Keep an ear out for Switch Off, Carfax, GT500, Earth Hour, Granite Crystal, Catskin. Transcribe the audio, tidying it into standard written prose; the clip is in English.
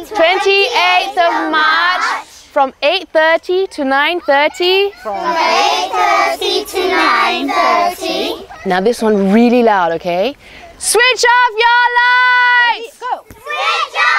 28th of March from 8:30 to 9:30. From 8:30 to 9:30. Now this one really loud, okay? Switch off your lights! Ready, go! Switch off!